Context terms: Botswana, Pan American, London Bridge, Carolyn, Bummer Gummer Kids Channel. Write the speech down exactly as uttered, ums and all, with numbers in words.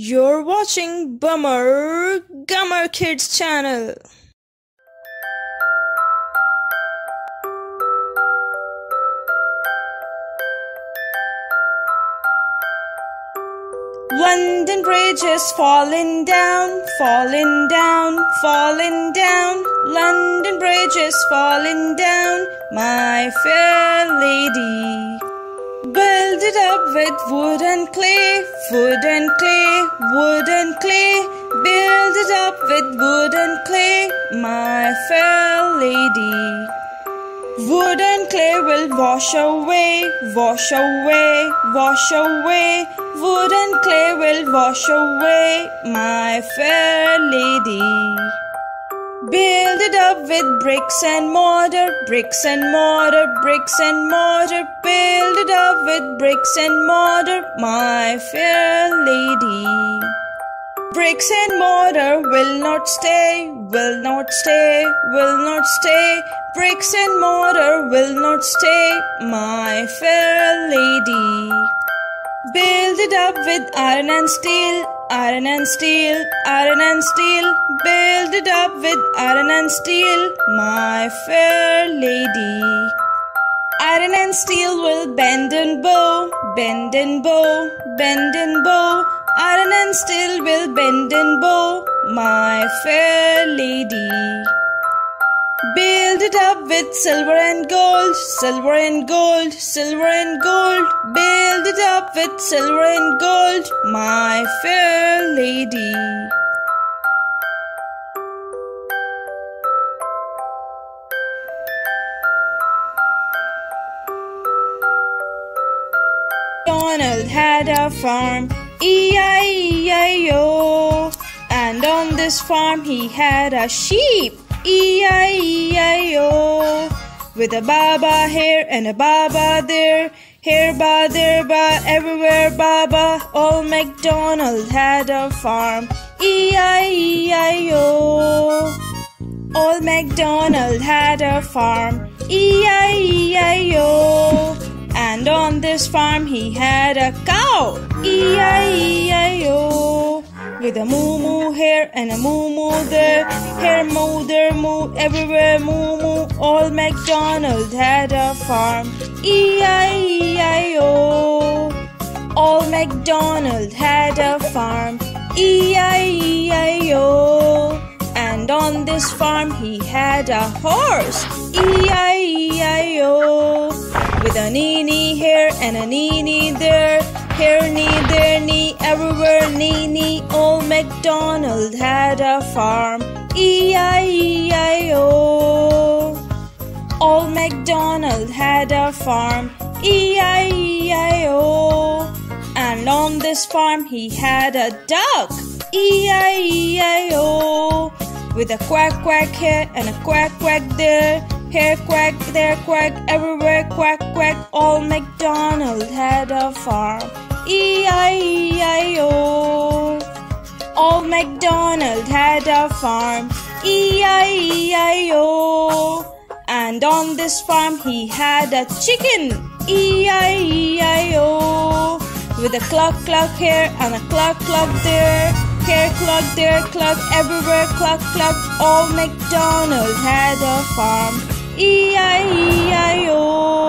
You're watching Bummer Gummer Kids Channel. London Bridge is falling down, falling down, falling down. London Bridge is falling down, my fair lady. Build it up with wood and clay, wood and clay, wood and clay. Build it up with wood and clay, my fair lady. Wood and clay will wash away, wash away, wash away. Wood and clay will wash away, my fair lady. Build it up with bricks and mortar, bricks and mortar, bricks and mortar. Build it up with bricks and mortar, my fair lady. Bricks and mortar will not stay, will not stay, will not stay. Bricks and mortar will not stay, my fair lady. Build it up with iron and steel, iron and steel, iron and steel. Build it up with iron and steel, my fair lady. Iron and steel will bend and bow, bend and bow, bend and bow. Iron and steel will bend and bow, my fair lady. Build it up with silver and gold, silver and gold, silver and gold. Build it up with silver and gold, my fair lady. Donald had a farm, E I E I O. And on this farm he had a sheep, E I E I O. With a baba here and a baba there, here ba there ba, everywhere baba. Old MacDonald had a farm, E I E I O. Old MacDonald had a farm, E I E I O. And on this farm he had a cow, E I E I O. With a moo moo here and a moo moo there, here moo there moo, everywhere moo moo. Old MacDonald had a farm, E I E I O. Old MacDonald had a farm, E I E I O. And on this farm he had a horse, E I E I O. With a nee nee here and a nee nee there, here nee there nee, everywhere nee nee. Old MacDonald had a farm, E I E I O. Old MacDonald had a farm, E I E I O. And on this farm he had a duck, E I E I O. With a quack quack here and a quack quack there, here quack, there quack, everywhere quack quack. Old MacDonald had a farm, E I E I O. Old MacDonald had a farm, E I E I O. And on this farm he had a chicken, E I E I O. With a cluck cluck here and a cluck cluck there, here cluck, there cluck, everywhere cluck cluck. Old MacDonald had a farm, E I E I O.